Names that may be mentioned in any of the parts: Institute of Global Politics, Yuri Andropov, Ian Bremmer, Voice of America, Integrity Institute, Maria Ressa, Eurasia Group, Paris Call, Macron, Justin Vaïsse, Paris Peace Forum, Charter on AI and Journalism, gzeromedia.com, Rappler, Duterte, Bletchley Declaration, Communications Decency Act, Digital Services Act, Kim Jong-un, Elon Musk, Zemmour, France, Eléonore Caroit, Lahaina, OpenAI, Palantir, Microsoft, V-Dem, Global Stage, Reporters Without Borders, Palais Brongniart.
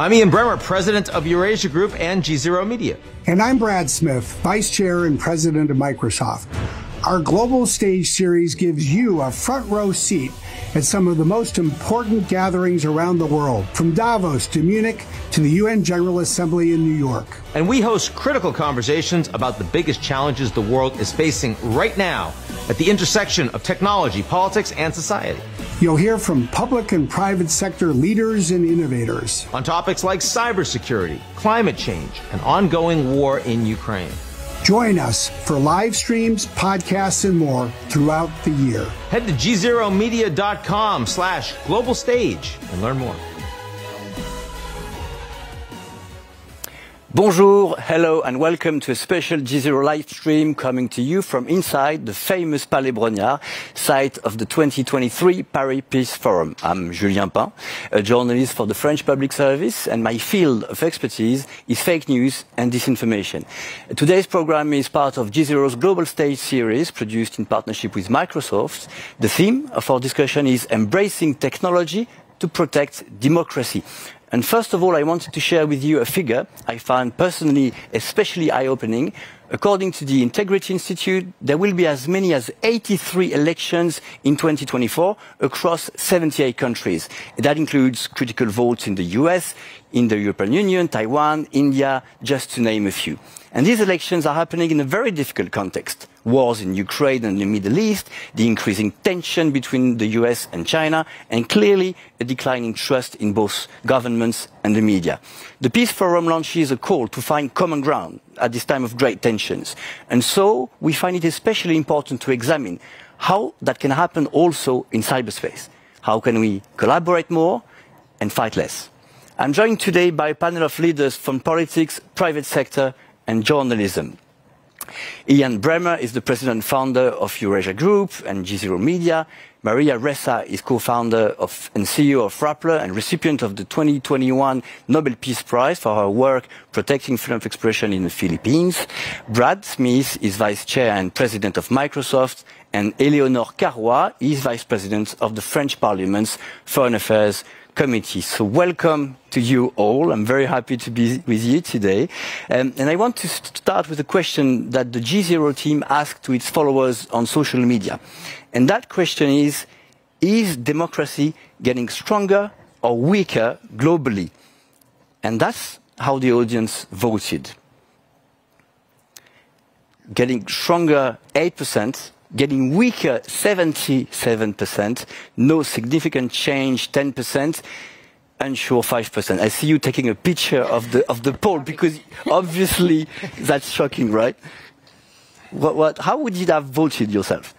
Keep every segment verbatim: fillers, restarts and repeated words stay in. I'm Ian Bremmer, president of Eurasia Group and GZERO Media. And I'm Brad Smith, vice chair and president of Microsoft. Our Global Stage series gives you a front row seat at some of the most important gatherings around the world, from Davos to Munich to the U N General Assembly in New York. And we host critical conversations about the biggest challenges the world is facing right now at the intersection of technology, politics, and society. You'll hear from public and private sector leaders and innovators on topics like cybersecurity, climate change, and ongoing war in Ukraine. Join us for live streams, podcasts, and more throughout the year. Head to gzeromedia.com slash global stage and learn more. Bonjour, hello, and welcome to a special GZERO live stream coming to you from inside the famous Palais Brongniart, site of the twenty twenty-three Paris Peace Forum. I'm Julien Pain, a journalist for the French Public Service, and my field of expertise is fake news and disinformation. Today's program is part of GZERO's Global Stage series, produced in partnership with Microsoft. The theme of our discussion is embracing technology to protect democracy. And first of all, I wanted to share with you a figure I found personally especially eye-opening. According to the Integrity Institute, there will be as many as eighty-three elections in twenty twenty-four across seventy-eight countries. That includes critical votes in the U S, in the European Union, Taiwan, India, just to name a few. And these elections are happening in a very difficult context. Wars in Ukraine and the Middle East, the increasing tension between the U S and China, and clearly a declining trust in both governments and the media. The Peace Forum launches a call to find common ground at this time of great tensions. And so we find it especially important to examine how that can happen also in cyberspace. How can we collaborate more and fight less? I'm joined today by a panel of leaders from politics, private sector, and journalism. Ian Bremmer is the president and founder of Eurasia Group and GZERO Media. Maria Ressa is co-founder of and C E O of Rappler and recipient of the twenty twenty-one Nobel Peace Prize for her work protecting freedom of expression in the Philippines. Brad Smith is vice chair and president of Microsoft, and Eléonore Caroit is vice president of the French Parliament's Foreign Affairs Committee. So welcome to you all. I'm very happy to be with you today. Um, and I want to start with a question that the GZERO team asked to its followers on social media. And that question is, is democracy getting stronger or weaker globally? And that's how the audience voted. Getting stronger, eight percent. Getting weaker, seventy-seven percent. No significant change, ten percent. Unsure, five percent. I see you taking a picture of the of the poll because obviously that's shocking, right? What, what, how would you have voted yourself?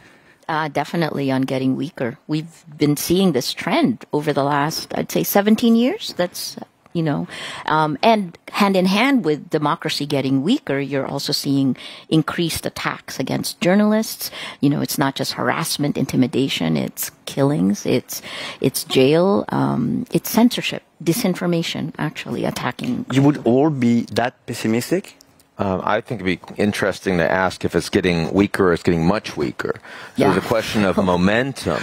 Uh, definitely on getting weaker. We've been seeing this trend over the last, I'd say, seventeen years. That's, you know, um, and hand in hand with democracy getting weaker, you're also seeing increased attacks against journalists. You know, it's not just harassment, intimidation, it's killings, it's it's jail, um, it's censorship, disinformation, actually attacking. You would all be that pessimistic? Um, I think it'd be interesting to ask if it's getting weaker or it's getting much weaker. So yeah. There's a question of momentum.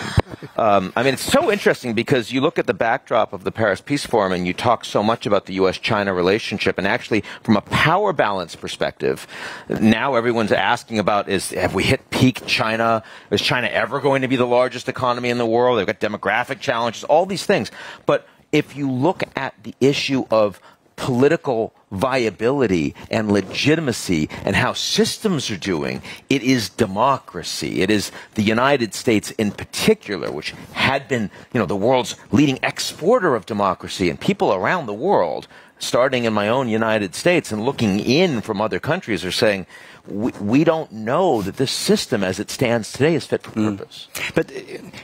Um, I mean, it's so interesting because you look at the backdrop of the Paris Peace Forum and you talk so much about the U S China relationship, and actually from a power balance perspective, now everyone's asking about is, have we hit peak China? Is China ever going to be the largest economy in the world? They've got demographic challenges, all these things. But if you look at the issue of political viability and legitimacy and how systems are doing, it is democracy. It is the United States in particular, which had been, you know, the world's leading exporter of democracy, and people around the world, starting in my own United States and looking in from other countries, are saying, we, we don't know that this system as it stands today is fit for purpose. Mm. But uh,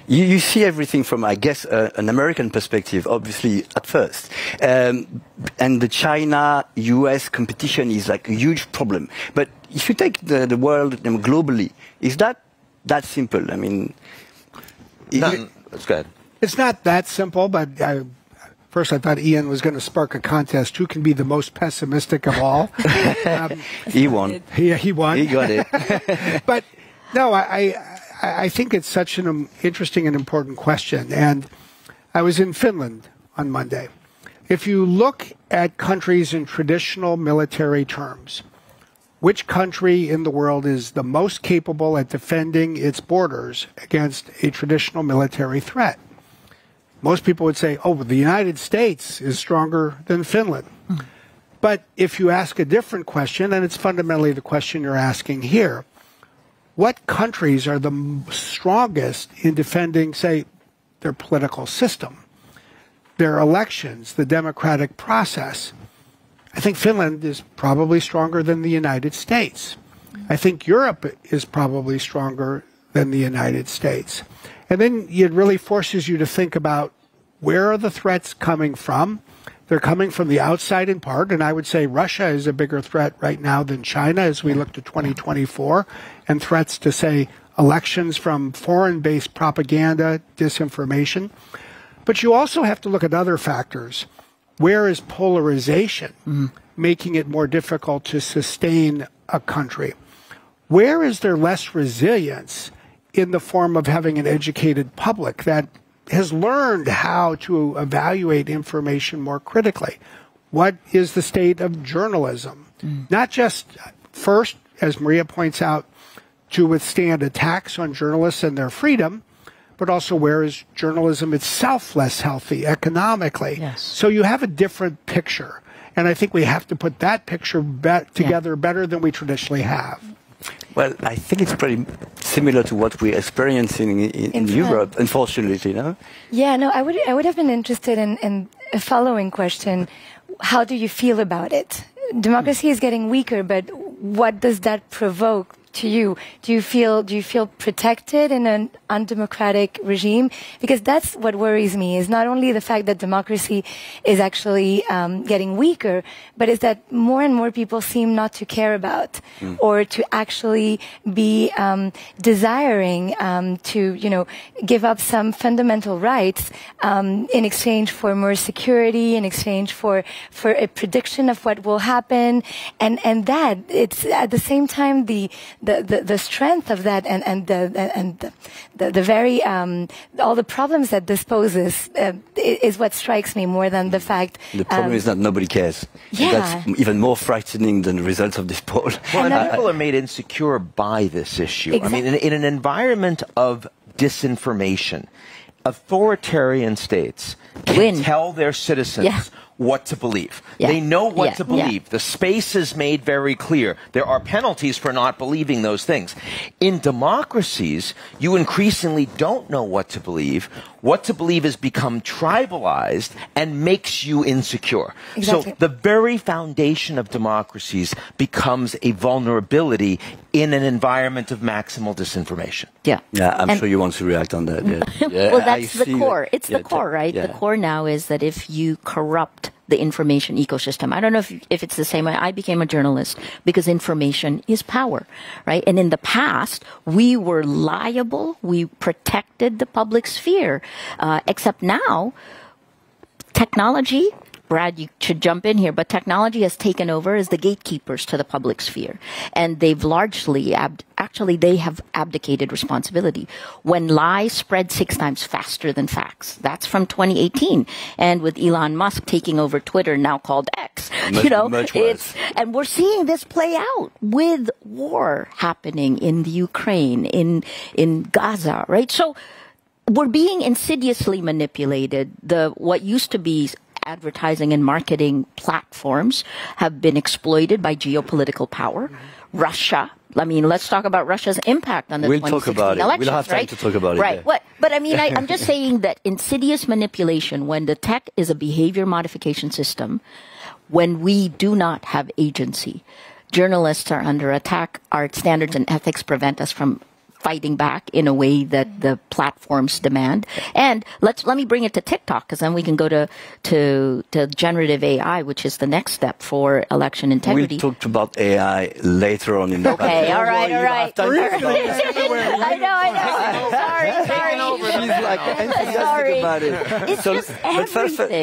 you, you see everything from, I guess, uh, an American perspective, obviously, at first. Um, and the China U S competition is like a huge problem. But if you take the, the world globally, is that that simple? I mean... Not, you, let's go ahead. It's not that simple, but... I, First, I thought Ian was going to spark a contest. Who can be the most pessimistic of all? Um, he won. Yeah, he won. He got it. But no, I, I, I think it's such an interesting and important question. And I was in Finland on Monday. If you look at countries in traditional military terms. Which country in the world is the most capable at defending its borders against a traditional military threat? Most people would say, oh, the United States is stronger than Finland. Mm. But if you ask a different question, and it's fundamentally the question you're asking here, what countries are the strongest in defending, say, their political system, their elections, the democratic process? I think Finland is probably stronger than the United States. I think Europe is probably stronger than the United States. And then it really forces you to think about, where are the threats coming from? They're coming from the outside in part, and I would say Russia is a bigger threat right now than China as we look to twenty twenty-four, and threats to, say, elections from foreign-based propaganda, disinformation. But you also have to look at other factors. Where is polarization mm. making it more difficult to sustain a country? Where is there less resilience in the form of having an educated public that has learned how to evaluate information more critically? What is the state of journalism? Mm. Not just, first, as Maria points out, to withstand attacks on journalists and their freedom, but also where is journalism itself less healthy economically? Yes. So you have a different picture. And I think we have to put that picture be together yeah. better than we traditionally have. Well, I think it's pretty similar to what we're experiencing in, in, in Europe, unfortunately, no? Yeah, no, I would, I would have been interested in, in a following question. How do you feel about it? Democracy is getting weaker, but what does that provoke to you? Do you feel, do you feel protected in an undemocratic regime? Because that's what worries me, is not only the fact that democracy is actually um, getting weaker, but is that more and more people seem not to care about mm. or to actually be um, desiring um, to, you know, give up some fundamental rights um, in exchange for more security, in exchange for, for a prediction of what will happen. And, and that, it's at the same time the The, the, the strength of that and, and, the, and the, the, the very, um, all the problems that this poses uh, is what strikes me more than the fact. The problem um, is that nobody cares. Yeah. That's even more frightening than the results of this poll. Well, and people are made insecure by this issue. Exactly. I mean, in, in an environment of disinformation, authoritarian states can Win. tell their citizens yeah. what to believe. Yeah. They know what yeah. to believe. Yeah. The space is made very clear. There are penalties for not believing those things. In democracies, you increasingly don't know what to believe. What to believe has become tribalized and makes you insecure. Exactly. So the very foundation of democracies becomes a vulnerability in an environment of maximal disinformation. Yeah. Yeah, I'm and sure you want to react on that. Yeah. Yeah, well, that's I the core. That. It's yeah, the core, right? Yeah. The core now is that if you corrupt the information ecosystem. I don't know if, if it's the same way. I became a journalist because information is power, right? And in the past, we were liable. We protected the public sphere, uh, except now technology, Brad, you should jump in here, but technology has taken over as the gatekeepers to the public sphere. And they've largely, ab actually, they have abdicated responsibility. When lies spread six times faster than facts, that's from twenty eighteen. And with Elon Musk taking over Twitter, now called X, much, you know, it's, and we're seeing this play out with war happening in the Ukraine, in, in Gaza, right? So we're being insidiously manipulated. The, what used to be advertising and marketing platforms have been exploited by geopolitical power. Russia, I mean, let's talk about Russia's impact on the we'll twenty sixteen talk about elections, it. We'll have time right? to talk about it. Right, yeah. what, but I mean, I, I'm just saying that insidious manipulation, when the tech is a behavior modification system, when we do not have agency, journalists are under attack, our standards and ethics prevent us from fighting back in a way that the platforms demand. And let's let me bring it to TikTok, because then we can go to, to to generative A I, which is the next step for election integrity. We we'll talked about A I later on in the okay, all right, all right. I know, I know. Sorry, sorry. She's like enthusiastic about it. It's so, just everything.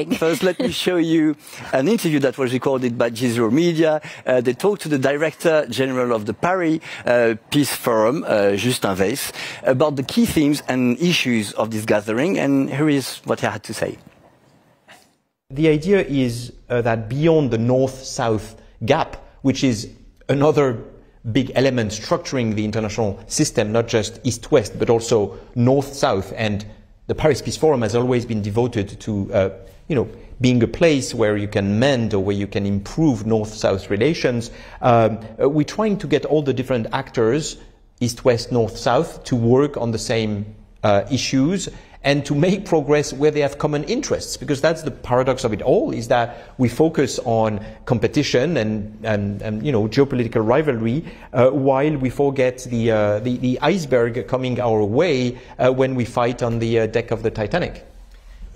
But first, first, let me show you an interview that was recorded by GZERO Media. Uh, they talked to the Director General of the Paris uh, Peace Forum, uh, Justin Vaïsse, about the key themes and issues of this gathering, and here is what I had to say. The idea is uh, that beyond the north-south gap, which is another big element structuring the international system, not just east-west, but also north-south, and the Paris Peace Forum has always been devoted to uh, you know, being a place where you can mend or where you can improve north-south relations. Um, we're trying to get all the different actors, east-west, north-south, to work on the same uh, issues and to make progress where they have common interests, because that's the paradox of it all, is that we focus on competition and, and, and you know, geopolitical rivalry uh, while we forget the, uh, the, the iceberg coming our way uh, when we fight on the uh, deck of the Titanic.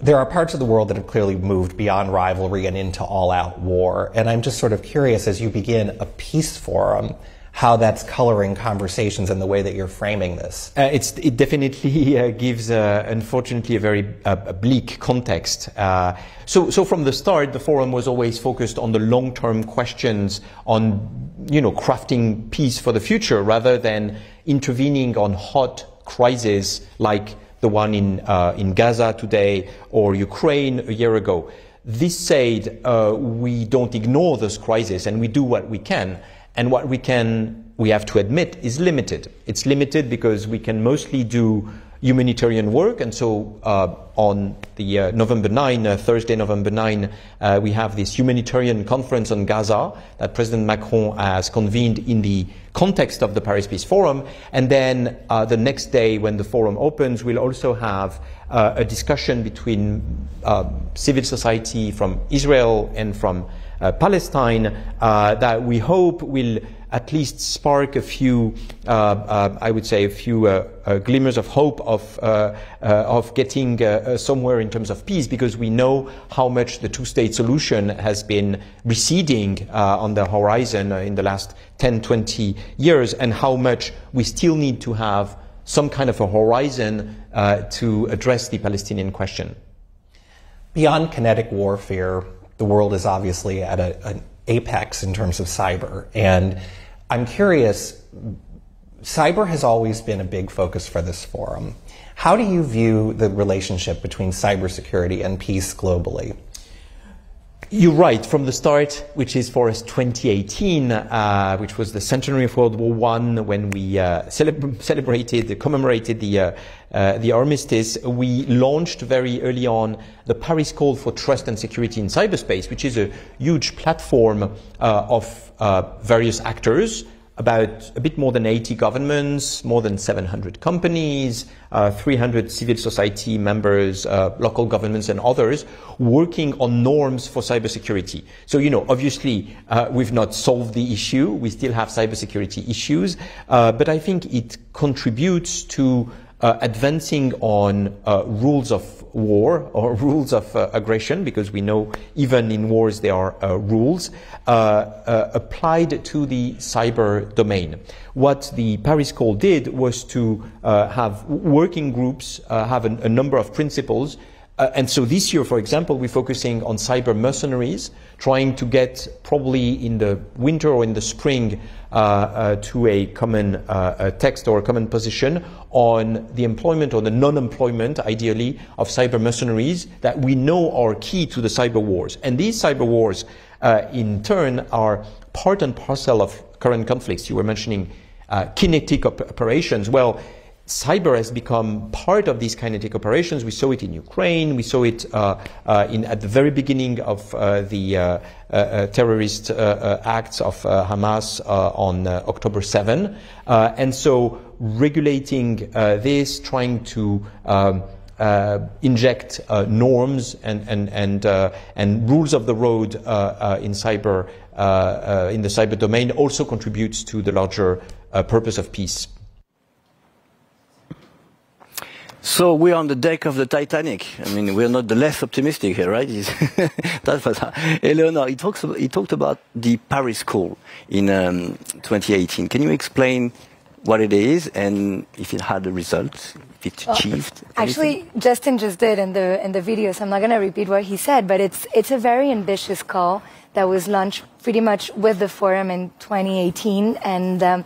There are parts of the world that have clearly moved beyond rivalry and into all-out war, and I'm just sort of curious, as you begin a peace forum, how that's coloring conversations and the way that you're framing this. Uh, it's, it definitely uh, gives, uh, unfortunately, a very uh, bleak context. Uh, so, so from the start, the forum was always focused on the long-term questions on, you know, crafting peace for the future, rather than intervening on hot crises like the one in, uh, in Gaza today or Ukraine a year ago. This said, uh, we don't ignore those crises, and we do what we can. And what we can, we have to admit, is limited. It's limited because we can mostly do humanitarian work. And so uh, on the uh, November ninth, uh, Thursday, November ninth, uh, we have this humanitarian conference on Gaza that President Macron has convened in the context of the Paris Peace Forum. And then uh, the next day, when the forum opens, we'll also have uh, a discussion between uh, civil society from Israel and from Uh, Palestine uh, that we hope will at least spark a few, uh, uh, I would say, a few uh, uh, glimmers of hope of, uh, uh, of getting uh, uh, somewhere in terms of peace, because we know how much the two-state solution has been receding uh, on the horizon in the last ten, twenty years, and how much we still need to have some kind of a horizon uh, to address the Palestinian question. Beyond kinetic warfare, the world is obviously at a, an apex in terms of cyber. And I'm curious, cyber has always been a big focus for this forum. How do you view the relationship between cybersecurity and peace globally? You're right. From the start, which is for us twenty eighteen, uh, which was the centenary of World War One, when we uh, celeb celebrated, commemorated the, uh, uh, the armistice, we launched very early on the Paris Call for Trust and Security in Cyberspace, which is a huge platform uh, of uh, various actors, about a bit more than eighty governments, more than seven hundred companies, uh, three hundred civil society members, uh, local governments and others, working on norms for cybersecurity. So, you know, obviously, uh, we've not solved the issue. We still have cybersecurity issues, uh, but I think it contributes to uh, advancing on uh, rules of war or rules of uh, aggression, because we know even in wars there are uh, rules uh, uh, applied to the cyber domain. What the Paris Call did was to uh, have working groups uh, have an, a number of principles, uh, and so this year, for example, we're focusing on cyber mercenaries, trying to get probably in the winter or in the spring uh, uh, to a common uh, a text or a common position on the employment or the non-employment, ideally, of cyber mercenaries that we know are key to the cyber wars. And these cyber wars, uh, in turn, are part and parcel of current conflicts. You were mentioning uh, kinetic op operations. Well, cyber has become part of these kinetic operations. We saw it in Ukraine. We saw it uh, uh, in, at the very beginning of uh, the uh, uh, terrorist uh, uh, acts of uh, Hamas uh, on uh, October seventh. Uh, and so regulating uh, this, trying to um, uh, inject uh, norms and, and, and, uh, and rules of the road uh, uh, in, cyber, uh, uh, in the cyber domain also contributes to the larger uh, purpose of peace. So we're on the deck of the Titanic. I mean, we're not the less optimistic here, right? That was, Eleonore, he, talks, he talked about the Paris Call in um, twenty eighteen. Can you explain what it is and if it had a result, if it well, achieved? Actually, anything? Justin just did in the, in the video, so I'm not going to repeat what he said, but it's, it's a very ambitious call that was launched pretty much with the forum in twenty eighteen. And um,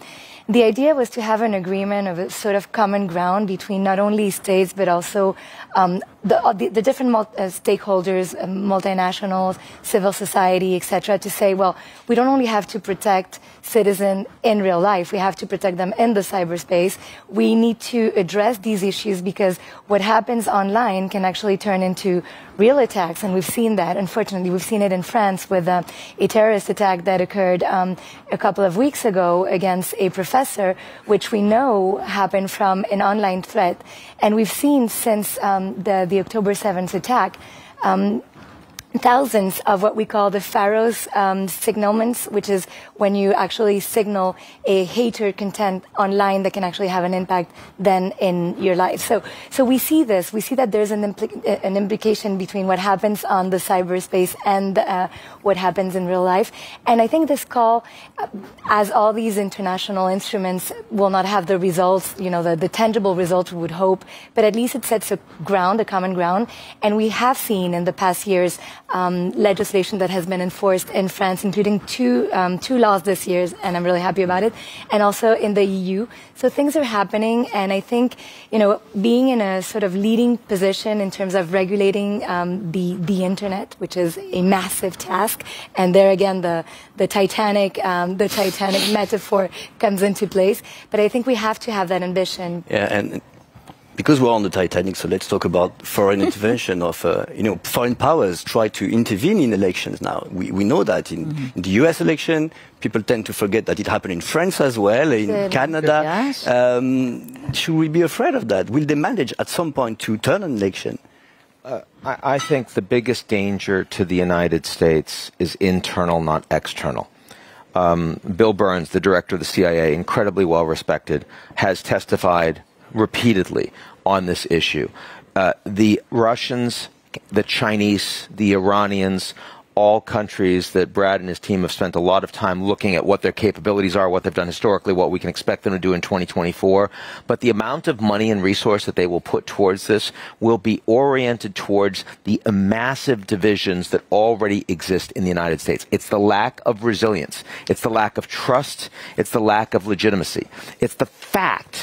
The idea was to have an agreement of a sort of common ground between not only states, but also um, the, the, the different mul uh, stakeholders, uh, multinationals, civil society, et cetera, to say, well, we don't only have to protect citizens in real life, we have to protect them in the cyberspace. We need to address these issues because what happens online can actually turn into real attacks, and we've seen that, unfortunately. We've seen it in France with uh, a terrorist attack that occurred um, a couple of weeks ago against a professor, which we know happened from an online threat. And we've seen since um, the, the October seventh attack, um, thousands of what we call the Pharos um, signalments, which is when you actually signal a hater content online that can actually have an impact then in your life. So, so we see this. We see that there's an, impl an implication between what happens on the cyberspace and uh, what happens in real life. And I think this call, as all these international instruments, will not have the results, you know, the, the tangible results we would hope, but at least it sets a ground, a common ground. And we have seen in the past years Um, legislation that has been enforced in France, including two um, two laws this year, and I'm really happy about it, and also in the E U. So things are happening, and I think, you know, being in a sort of leading position in terms of regulating um, the the internet, which is a massive task, and there again the the Titanic um, the Titanic metaphor comes into place. But I think we have to have that ambition. Yeah, and because we're on the Titanic, so let's talk about foreign intervention of, uh, you know, foreign powers try to intervene in elections now. We, we know that in, mm-hmm. in the U S election, people tend to forget that it happened in France as well, in yeah, Canada. Yes. Um, should we be afraid of that? Will they manage at some point to turn an election? Uh, I, I think the biggest danger to the United States is internal, not external. Um, Bill Burns, the director of the C I A, incredibly well respected, has testified repeatedly on this issue. Uh, the Russians, the Chinese, the Iranians, all countries that Brad and his team have spent a lot of time looking at what their capabilities are, what they've done historically, what we can expect them to do in twenty twenty-four. But the amount of money and resource that they will put towards this will be oriented towards the massive divisions that already exist in the United States. It's the lack of resilience. It's the lack of trust. It's the lack of legitimacy. It's the fact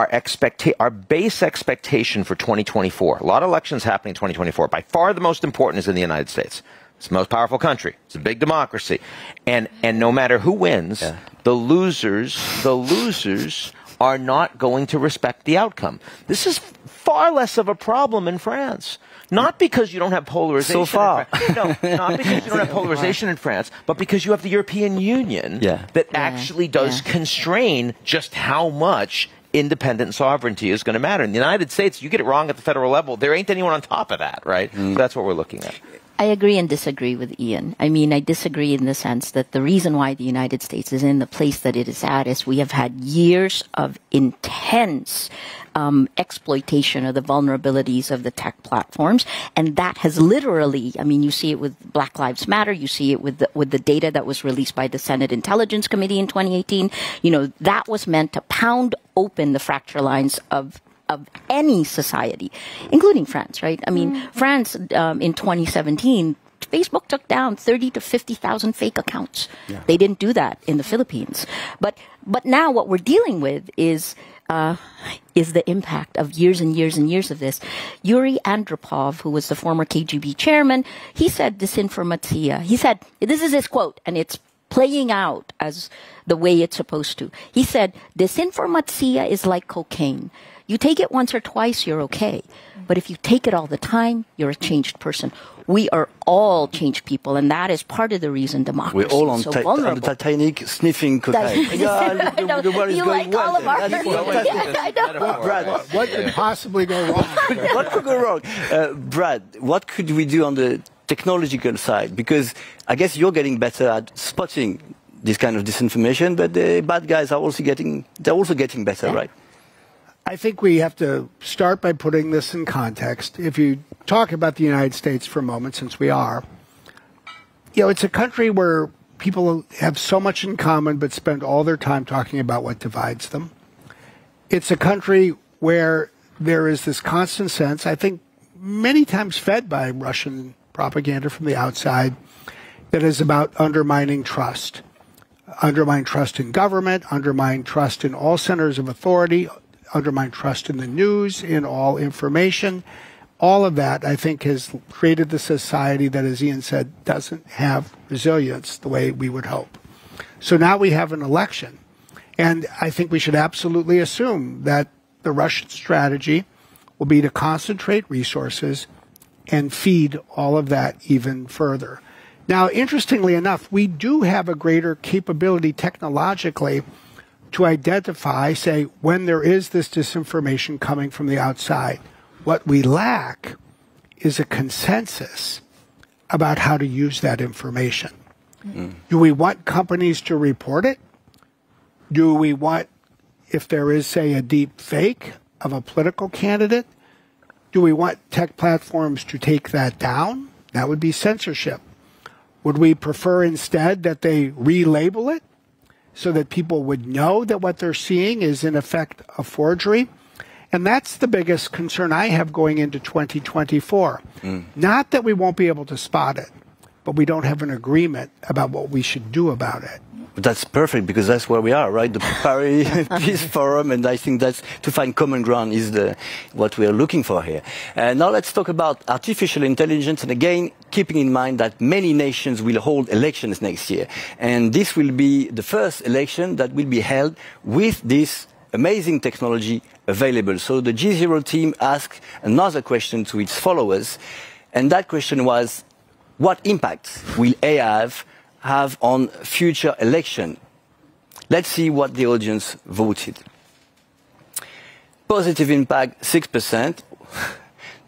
Our, expecta our base expectation for twenty twenty-four, a lot of elections happening in twenty twenty-four, by far the most important is in the United States. It's the most powerful country. It's a big democracy. And, and no matter who wins, yeah. the losers, the losers are not going to respect the outcome. This is far less of a problem in France. Not because you don't have polarization. So far. In no, not because you don't have polarization in France, but because you have the European Union yeah. that yeah. actually does yeah. constrain just how much independent sovereignty is going to matter. In the United States, you get it wrong at the federal level, there ain't anyone on top of that, right? Mm. So that's what we're looking at. I agree and disagree with Ian. I mean, I disagree in the sense that the reason why the United States is in the place that it is at is we have had years of intense Um, exploitation of the vulnerabilities of the tech platforms, and that has literally, I mean, you see it with Black Lives Matter, you see it with the, with the data that was released by the Senate Intelligence Committee in twenty eighteen. You know, that was meant to pound open the fracture lines of of any society, including France, right? I mean, mm-hmm. France um, in twenty seventeen. Facebook took down thirty to fifty thousand fake accounts. Yeah. They didn't do that in the Philippines. But but now what we're dealing with is uh, is the impact of years and years and years of this. Yuri Andropov, who was the former K G B chairman, he said disinformatia. He said, this is his quote, and it's playing out as the way it's supposed to. He said, disinformatia is like cocaine. You take it once or twice, you're okay. But if you take it all the time, you're a changed person. We are all changed people, and that is part of the reason democracy We're all on is so vulnerable. On the Titanic, sniffing cocaine. yeah, the, the, the world is you going like well all of our yeah, I know. Brad, what could possibly go wrong? What could go wrong? Uh, Brad, what could we do on the technological side? Because I guess you're getting better at spotting this kind of disinformation, but the bad guys are also getting, they're also getting better, yeah. right? I think we have to start by putting this in context. If you talk about the United States for a moment, since we are, you know, it's a country where people have so much in common but spend all their time talking about what divides them. It's a country where there is this constant sense, I think many times fed by Russian propaganda from the outside, that is about undermining trust. undermine trust in government, undermine trust in all centers of authority, undermine trust in the news, in all information. All of that, I think, has created the society that, as Ian said, doesn't have resilience the way we would hope. So now we have an election. And I think we should absolutely assume that the Russian strategy will be to concentrate resources and feed all of that even further. Now, interestingly enough, we do have a greater capability technologically to identify, say, when there is this disinformation coming from the outside. What we lack is a consensus about how to use that information. Mm. Do we want companies to report it? Do we want, if there is, say, a deep fake of a political candidate, do we want tech platforms to take that down? That would be censorship. Would we prefer instead that they relabel it so that people would know that what they're seeing is, in effect, a forgery? And that's the biggest concern I have going into twenty twenty-four. Mm. Not that we won't be able to spot it, but we don't have an agreement about what we should do about it. But that's perfect, because that's where we are, right? The Paris Peace Forum, and I think that's to find common ground is the, what we are looking for here. Uh, now let's talk about artificial intelligence, and again, keeping in mind that many nations will hold elections next year. And this will be the first election that will be held with this amazing technology available. So the G zero team asked another question to its followers, and that question was, what impact will A I have on future election? Let's see what the audience voted. Positive impact, six percent.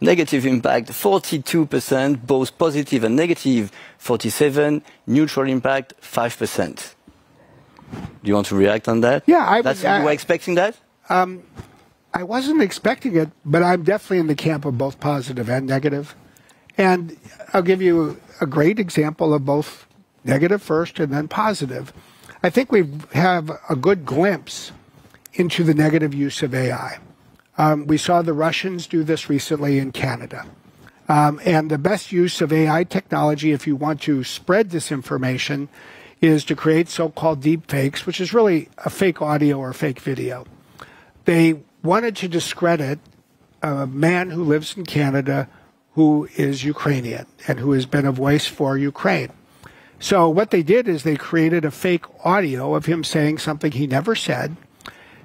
Negative impact, forty-two percent. Both positive and negative, forty-seven percent. Neutral impact, five percent. Do you want to react on that? Yeah, I was. You were expecting that? Um, I wasn't expecting it, but I'm definitely in the camp of both positive and negative. And I'll give you a great example of both negative first and then positive. I think we have a good glimpse into the negative use of A I. Um, we saw the Russians do this recently in Canada. Um, and the best use of A I technology, if you want to spread disinformation, is to create so-called deep fakes, which is really a fake audio or fake video. They wanted to discredit a man who lives in Canada who is Ukrainian and who has been a voice for Ukraine. So what they did is they created a fake audio of him saying something he never said.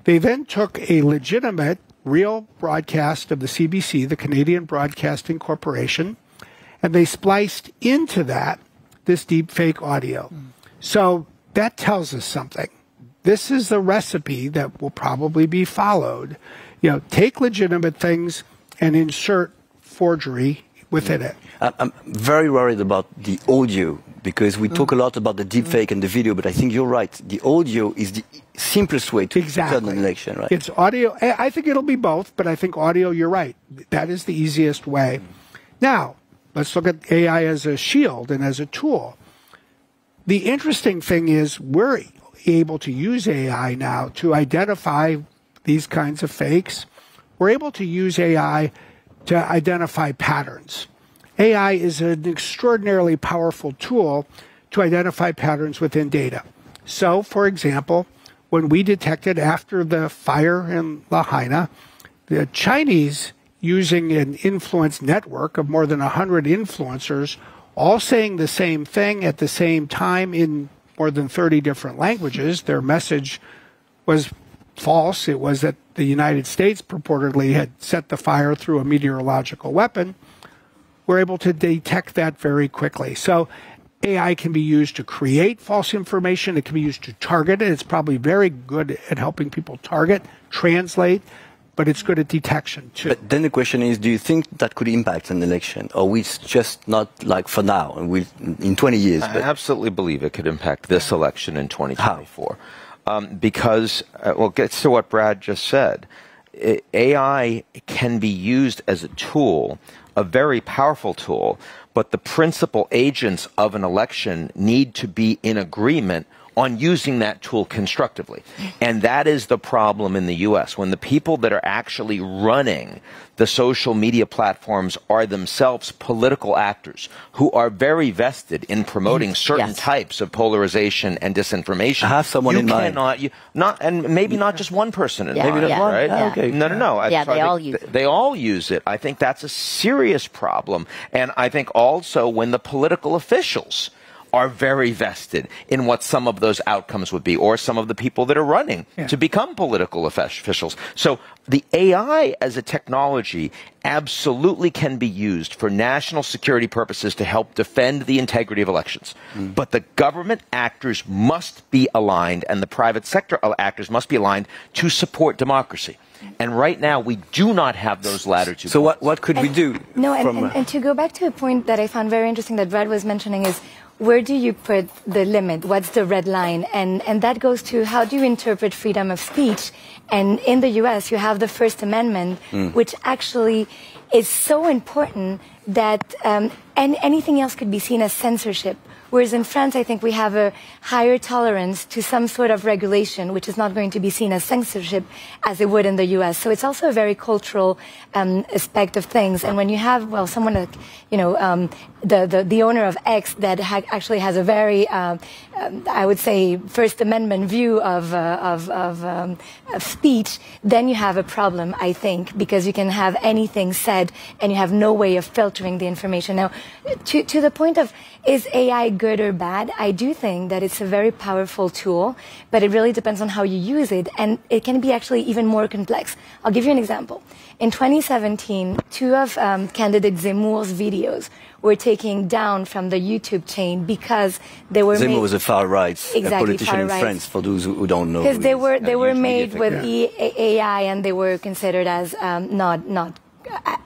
They then took a legitimate, real broadcast of the C B C, the Canadian Broadcasting Corporation, and they spliced into that this deep fake audio. Mm. So that tells us something. This is the recipe that will probably be followed. You know, take legitimate things and insert forgery within it. I'm very worried about the audio, because we mm. talk a lot about the deep fake and the video, but I think you're right. The audio is the simplest way to exactly. turn an election, right? It's audio. I think it'll be both, but I think audio, you're right. That is the easiest way. Now, let's look at A I as a shield and as a tool. The interesting thing is we're able to use A I now to identify these kinds of fakes. We're able to use A I to identify patterns. A I is an extraordinarily powerful tool to identify patterns within data. So, for example, when we detected after the fire in Lahaina, the Chinese, using an influence network of more than one hundred influencers, all saying the same thing at the same time in more than thirty different languages. Their message was false. It was that the United States purportedly had set the fire through a meteorological weapon. We're able to detect that very quickly. So A I can be used to create false information. It can be used to target it. It's probably very good at helping people target, translate, but it's good at detection, too. But then the question is, do you think that could impact an election? Or it's just not like for now, and we, in twenty years? But I absolutely believe it could impact this election in twenty twenty-four. Um, because, uh, well, it gets to what Brad just said. It, A I can be used as a tool, a very powerful tool, but the principal agents of an election need to be in agreement on using that tool constructively. And that is the problem in the U S. When the people that are actually running the social media platforms are themselves political actors who are very vested in promoting certain yes. types of polarization and disinformation. I have someone you in cannot, mind. You, not, and maybe not just one person. Yeah, maybe not yeah, one, right? Yeah. Okay. No, no, no. Yeah, I, so they I all use it. They all use it. I think that's a serious problem. And I think also when the political officials are very vested in what some of those outcomes would be, or some of the people that are running yeah. to become political officials. So the A I as a technology absolutely can be used for national security purposes to help defend the integrity of elections. Mm. But the government actors must be aligned, and the private sector actors must be aligned to support democracy. And right now, we do not have those latter two. So what, what could and, we do? No, and, from, and, and to go back to a point that I found very interesting that Brad was mentioning is, where do you put the limit? What's the red line? And, and that goes to how do you interpret freedom of speech? And in the U S, you have the First Amendment, mm. which actually is so important that um, and anything else could be seen as censorship. Whereas in France, I think we have a higher tolerance to some sort of regulation, which is not going to be seen as censorship as it would in the U S. So it's also a very cultural um, aspect of things. And when you have, well, someone like, you know, um, the, the, the owner of X that ha actually has a very, uh, um, I would say, First Amendment view of, uh, of, of, um, of speech, then you have a problem, I think, because you can have anything said and you have no way of filtering the information. Now, to, to the point of, is A I good or bad? I do think that it's a very powerful tool, but it really depends on how you use it, and it can be actually even more complex. I'll give you an example. In twenty seventeen, two of um, candidate Zemmour's videos were taken down from the YouTube chain because they were Zemmour made... Zemmour was a far-right exactly, politician far in right. France, for those who don't know. Because they were, they were made with yeah. A I, and they were considered as um, not, not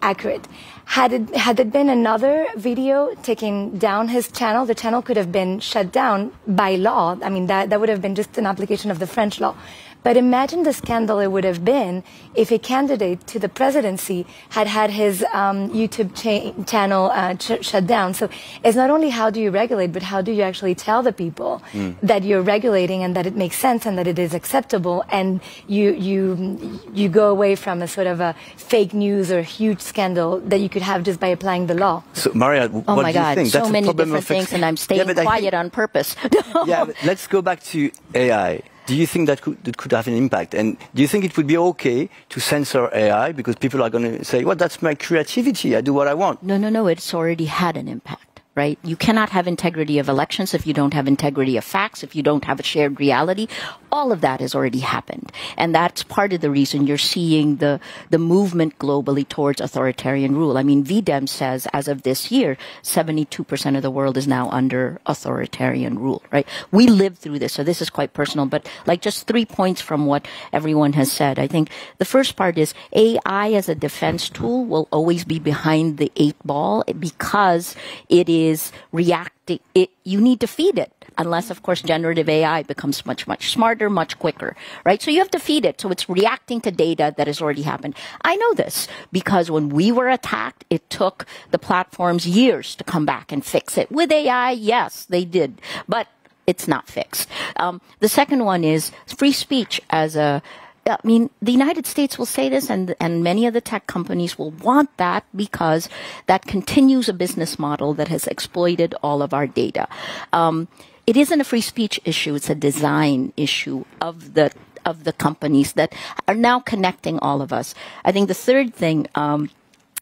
accurate. Had it, had it been another video taking down his channel, the channel could have been shut down by law. I mean, that, that would have been just an application of the French law. But imagine the scandal it would have been if a candidate to the presidency had had his um, YouTube cha channel uh, ch shut down. So it's not only how do you regulate, but how do you actually tell the people mm. that you're regulating and that it makes sense and that it is acceptable, and you you you go away from a sort of a fake news or huge scandal that you could have just by applying the law. So Maria, what oh my do God, you think? So That's many a different things, and I'm staying yeah, quiet on purpose. Yeah, but let's go back to A I. Do you think that could, that could have an impact? And do you think it would be okay to censor A I because people are going to say, well, that's my creativity, I do what I want? No, no, no, it's already had an impact, right? You cannot have integrity of elections if you don't have integrity of facts, if you don't have a shared reality. All of that has already happened. And that's part of the reason you're seeing the, the movement globally towards authoritarian rule. I mean, V DEM says as of this year, seventy-two percent of the world is now under authoritarian rule, right? We lived through this, so this is quite personal, but like just three points from what everyone has said. I think the first part is A I as a defense tool will always be behind the eight ball because it is is reacting. It, you need to feed it, unless, of course, generative A I becomes much, much smarter, much quicker, right? So you have to feed it. So it's reacting to data that has already happened. I know this because when we were attacked, it took the platforms years to come back and fix it. With A I, yes, they did, but it's not fixed. Um, the second one is free speech as a I mean, the United States will say this, and and many of the tech companies will want that because that continues a business model that has exploited all of our data. Um, it isn't a free speech issue; it's a design issue of the of the companies that are now connecting all of us. I think the third thing, um,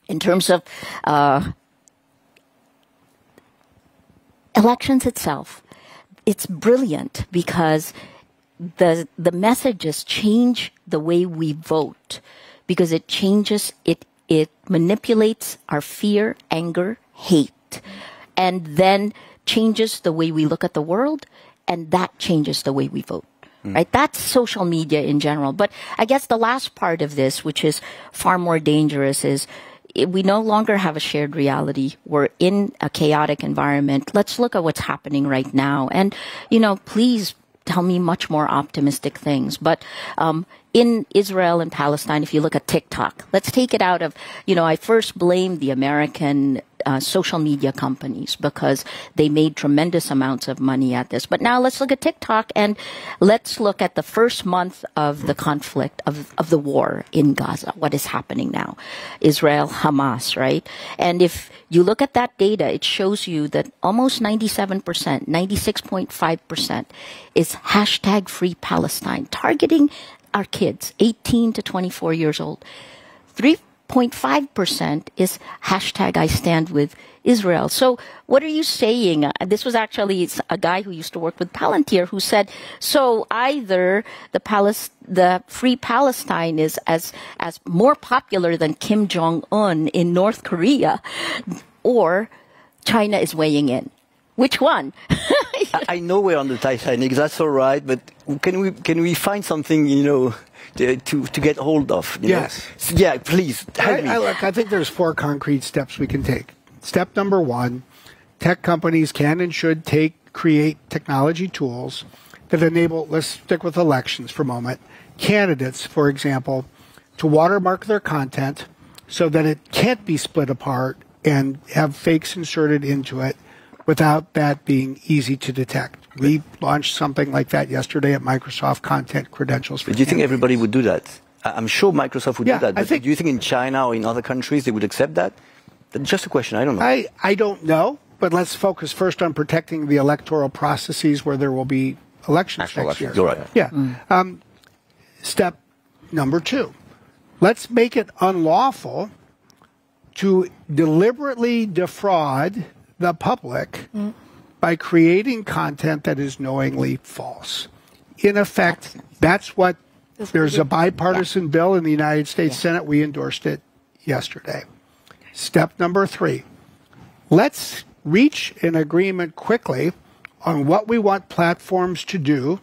in terms of uh, elections itself, it's brilliant because The, the messages change the way we vote because it changes, it, it manipulates our fear, anger, hate, and then changes the way we look at the world, and that changes the way we vote. Mm. Right? That's social media in general. But I guess the last part of this, which is far more dangerous, is we no longer have a shared reality. We're in a chaotic environment. Let's look at what's happening right now. And, you know, please tell me much more optimistic things. But um, in Israel and Palestine, if you look at TikTok, let's take it out of, you know, I first blamed the American uh, social media companies because they made tremendous amounts of money at this. But now let's look at TikTok, and let's look at the first month of the conflict, of, of the war in Gaza. What is happening now? Israel, Hamas, right? And if you look at that data, it shows you that almost ninety-seven percent, ninety-six point five percent is hashtag free Palestine, targeting our kids, eighteen to twenty-four years old. three point five percent is hashtag I stand with Israel. So what are you saying? Uh, this was actually a guy who used to work with Palantir who said, so either the Palest the free Palestine is as, as more popular than Kim Jong-un in North Korea, or China is weighing in. Which one? I know we're on the Titanic, that's all right, but can we can we find something, you know, to to, to get hold of? You yes. Know? Yeah, please. Tell I, me. I, look, I think there's four concrete steps we can take. Step number one, tech companies can and should take create technology tools that enable, let's stick with elections for a moment, candidates, for example, to watermark their content so that it can't be split apart and have fakes inserted into it, without that being easy to detect. We launched something like that yesterday at Microsoft, Content Credentials. But do you think everybody would do that? I'm sure Microsoft would yeah, do that, but I think, do you think in China or in other countries they would accept that? Just a question, I don't know. I, I don't know, but let's focus first on protecting the electoral processes where there will be elections Actual next elections. year. You're right. Yeah. Mm. Um, step number two, let's make it unlawful to deliberately defraud the public mm. by creating content that is knowingly false. In effect, that's what, there's a bipartisan yeah. bill in the United States yeah. Senate. We endorsed it yesterday. Step number three, let's reach an agreement quickly on what we want platforms to do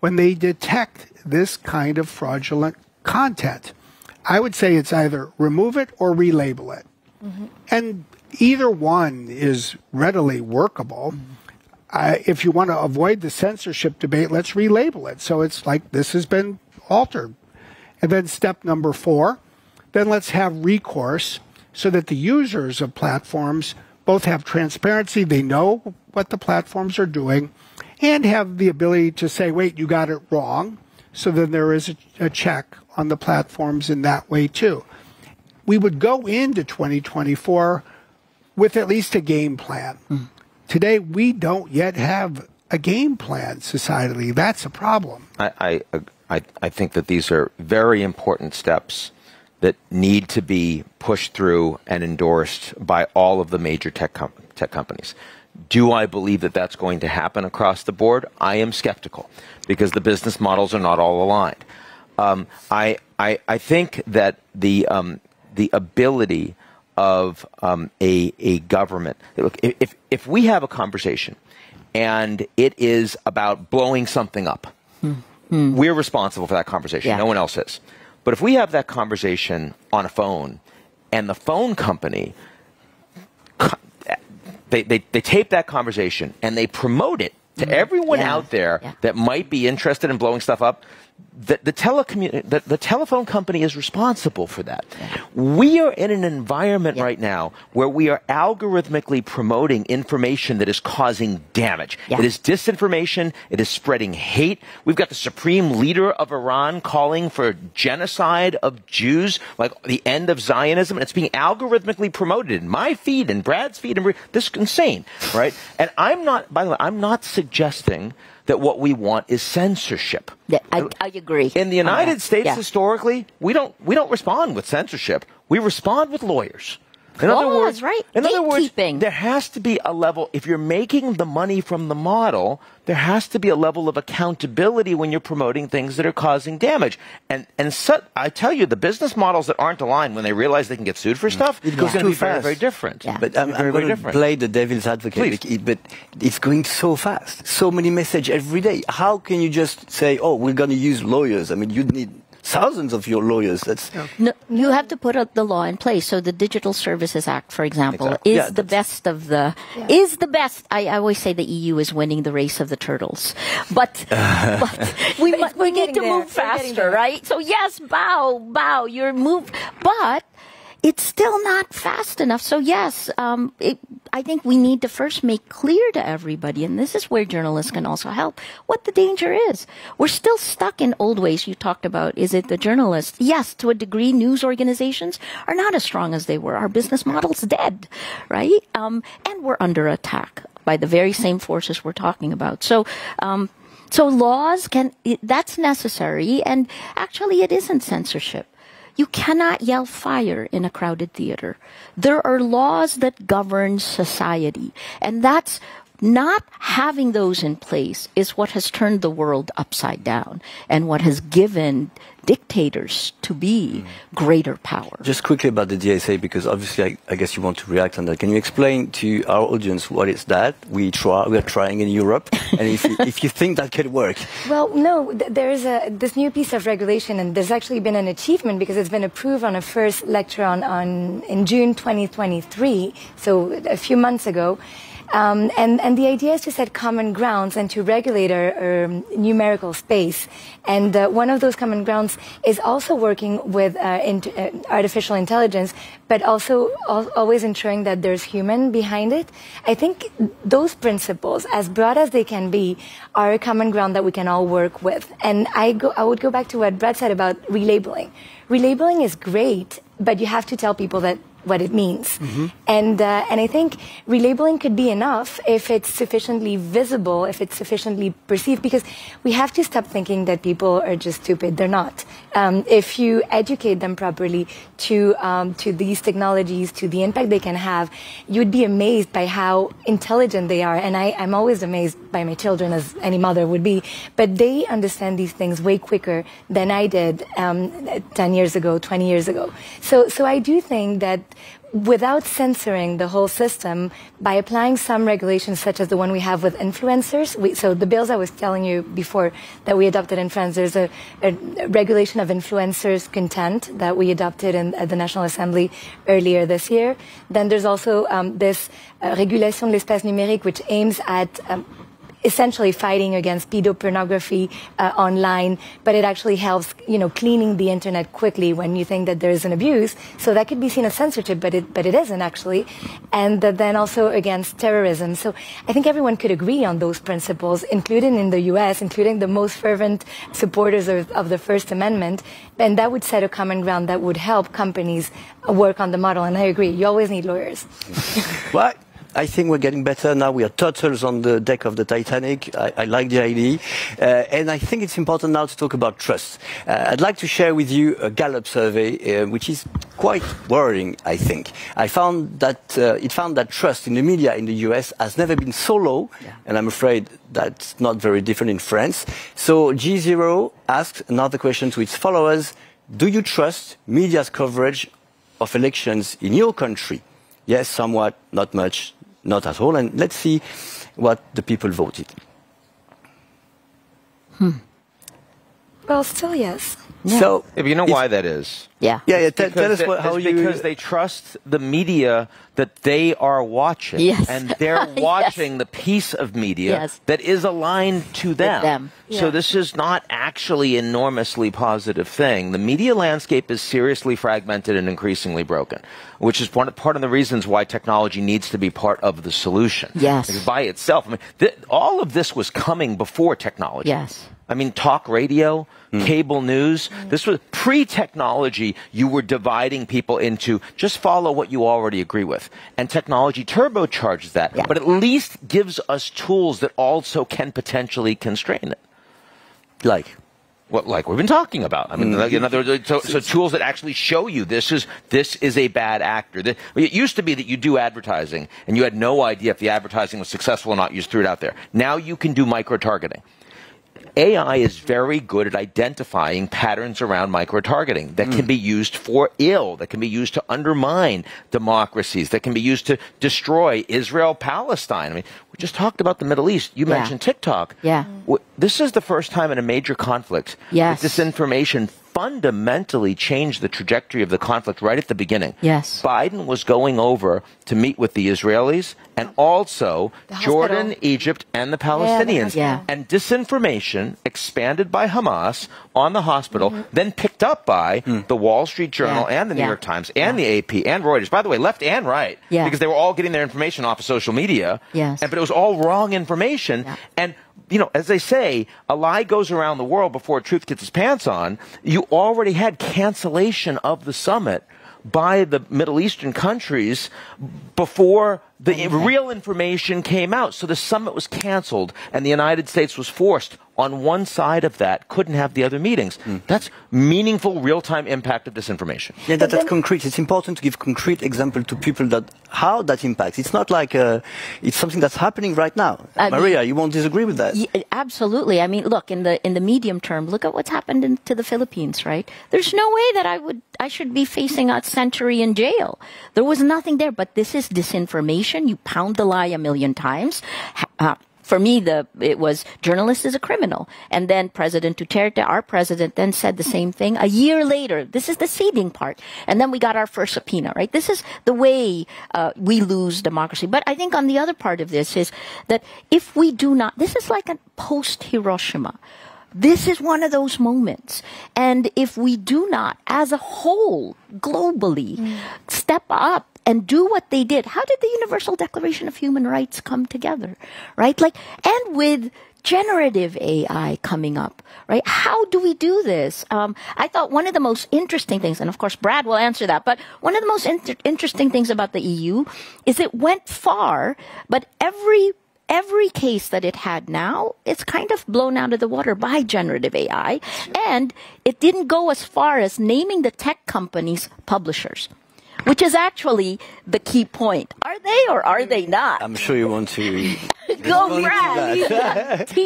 when they detect this kind of fraudulent content. I would say it's either remove it or relabel it. Mm-hmm. And either one is readily workable. Uh, if you want to avoid the censorship debate, let's relabel it. So it's like this has been altered. And then step number four, then let's have recourse so that the users of platforms both have transparency, they know what the platforms are doing, and have the ability to say, wait, you got it wrong. So then there is a, a check on the platforms in that way too. We would go into twenty twenty-four with at least a game plan. Mm. Today, we don't yet have a game plan societally. That's a problem. I, I, I think that these are very important steps that need to be pushed through and endorsed by all of the major tech, com tech companies. Do I believe that that's going to happen across the board? I am skeptical because the business models are not all aligned. Um, I, I, I think that the, um, the ability of um, a, a government. Look, if, if we have a conversation and it is about blowing something up, mm-hmm. we're responsible for that conversation. Yeah. No one else is. But if we have that conversation on a phone and the phone company, they, they, they tape that conversation and they promote it to mm-hmm. everyone yeah. out there yeah. that might be interested in blowing stuff up, The, the, telecommu the, the telephone company is responsible for that. Yeah. We are in an environment yeah. right now where we are algorithmically promoting information that is causing damage. Yeah. It is disinformation. It is spreading hate. We've got the supreme leader of Iran calling for genocide of Jews, like the end of Zionism. And it's being algorithmically promoted in my feed and Brad's feed. And this is insane, right? And I'm not, by the way, I'm not suggesting that what we want is censorship. Yeah, I, I agree. In the United uh, States, yeah. historically, we don't we don't respond with censorship. We respond with lawyers. In oh, other words, that's right. In other words, there has to be a level. If you're making the money from the model, there has to be a level of accountability when you're promoting things that are causing damage. And and so, I tell you, the business models that aren't aligned, when they realize they can get sued for stuff, it's going to be very, very different. Yeah. But I'm, I'm going to play the devil's advocate. Please. But it's going so fast, so many messages every day. How can you just say, oh, we're going to use lawyers? I mean, you need thousands of your lawyers. That's no, you have to put the law in place. So the Digital Services Act, for example, exactly. is yeah, the best of the yeah. is the best. I, I always say the E U is winning the race of the turtles, but, but we but we need to there. move faster, right? So yes, bow, bow, you're move, but it's still not fast enough. So yes, um, it, I think we need to first make clear to everybody, and this is where journalists can also help, what the danger is. We're still stuck in old ways. You talked about, is it the journalists? Yes, to a degree, news organizations are not as strong as they were. Our business model's dead, right? Um, and we're under attack by the very same forces we're talking about. So, um, so laws can, that's necessary, and actually it isn't censorship. You cannot yell fire in a crowded theater. There are laws that govern society, and that's not having those in place is what has turned the world upside down and what has given dictators to be greater power. Just quickly about the D S A, because obviously I, I guess you want to react on that. Can you explain to our audience what is that? We try, we are trying in Europe, and if you, if you think that could work. Well, no, th there is a, this new piece of regulation, and there's actually been an achievement because it's been approved on a first lecture on, on in June twenty twenty-three, so a few months ago. Um, and, and the idea is to set common grounds and to regulate our um, numerical space. And uh, one of those common grounds is also working with uh, in, uh, artificial intelligence, but also al always ensuring that there's human behind it. I think those principles, as broad as they can be, are a common ground that we can all work with. And I, go, I would go back to what Brad said about relabeling. Relabeling is great, but you have to tell people that what it means. Mm-hmm. And, uh, and I think relabeling could be enough if it's sufficiently visible, if it's sufficiently perceived, because we have to stop thinking that people are just stupid. They're not. Um, if you educate them properly to, um, to these technologies, to the impact they can have, you'd be amazed by how intelligent they are. And I, I'm always amazed by my children, as any mother would be. But they understand these things way quicker than I did um, ten years ago, twenty years ago. So, so I do think that without censoring the whole system, by applying some regulations such as the one we have with influencers, we, so the bills I was telling you before that we adopted in France, there's a, a regulation of influencers' content that we adopted in, at the National Assembly earlier this year. Then there's also um, this uh, régulation de l'espace numérique, which aims at um, essentially fighting against pedopornography uh, online, but it actually helps, you know, cleaning the internet quickly when you think that there is an abuse. So that could be seen as censorship, but it, but it isn't actually. And uh, then also against terrorism. So I think everyone could agree on those principles, including in the U S, including the most fervent supporters of, of the First Amendment. And that would set a common ground that would help companies work on the model. And I agree, you always need lawyers. What? I think we're getting better now. We are turtles on the deck of the Titanic. I, I like the idea. Uh, and I think it's important now to talk about trust. Uh, I'd like to share with you a Gallup survey, uh, which is quite worrying, I think. I found that, uh, it found that trust in the media in the U S has never been so low, yeah. And I'm afraid that's not very different in France. So G zero asked another question to its followers. Do you trust media's coverage of elections in your country? Yes, somewhat, not much. Not at all. And let's see what the people voted. Hmm. Well, still yes. Yeah. So, if you know why that is. Yeah. Yeah, yeah. Tell, tell us that, what, how you... Because they trust the media that they are watching. Yes. And they're watching yes. the piece of media yes. that is aligned to them. them. Yeah. So this is not actually an enormously positive thing. The media landscape is seriously fragmented and increasingly broken, which is one, part of the reasons why technology needs to be part of the solution. Yes. Because by itself, I mean, th all of this was coming before technology. Yes. I mean, talk radio, mm. cable news. Mm. This was pre-technology. You were dividing people into just follow what you already agree with. And technology turbocharges that, yeah. but at least gives us tools that also can potentially constrain it. Like? Well, like we've been talking about. I mean, like, in other words, so, so tools that actually show you this is this is a bad actor. It used to be that you do advertising and you had no idea if the advertising was successful or not. You just threw it out there. Now you can do micro-targeting. A I is very good at identifying patterns around micro-targeting that can be used for ill, that can be used to undermine democracies, that can be used to destroy Israel, Palestine. I mean, we just talked about the Middle East. You yeah. mentioned TikTok. Yeah. This is the first time in a major conflict yes. that disinformation fundamentally changed the trajectory of the conflict right at the beginning. Yes. Biden was going over to meet with the Israelis and also Jordan, Egypt, and the Palestinians. Yeah, yeah. And disinformation expanded by Hamas on the hospital, mm-hmm. then picked up by mm. the Wall Street Journal yeah. and the New yeah. York Times and yeah. the A P and Reuters. By the way, left and right, yeah. because they were all getting their information off of social media. Yes. And, but it was all wrong information. Yeah. And you know, as they say, a lie goes around the world before truth gets its pants on. You already had cancellation of the summit by the Middle Eastern countries before the okay. real information came out. So the summit was canceled, and the United States was forced on one side of that, couldn't have the other meetings. Mm. That's meaningful, real-time impact of disinformation. Yeah, that, that's concrete. It's important to give concrete example to people that how that impacts. It's not like uh, it's something that's happening right now. I Maria, mean, you won't disagree with that. Yeah, absolutely. I mean, look, in the in the medium term, look at what's happened in, to the Philippines, right? There's no way that I would I should be facing a century in jail. There was nothing there, but this is disinformation. You pound the lie a million times. Uh, For me, the, it was journalist is a criminal. And then President Duterte, our president, then said the same thing a year later. This is the seeding part. And then we got our first subpoena, right? This is the way uh, we lose democracy. But I think on the other part of this is that if we do not, this is like a post-Hiroshima. This is one of those moments. And if we do not, as a whole, globally, mm. step up and do what they did. How did the Universal Declaration of Human Rights come together, right? Like, and with generative A I coming up, right? How do we do this? Um, I thought one of the most interesting things, and of course Brad will answer that, but one of the most inter interesting things about the E U is it went far, but every Every case that it had now, it's kind of blown out of the water by generative A I. And it didn't go as far as naming the tech companies publishers, which is actually the key point. Are they or are they not? I'm sure you want to... Go, Brad! T.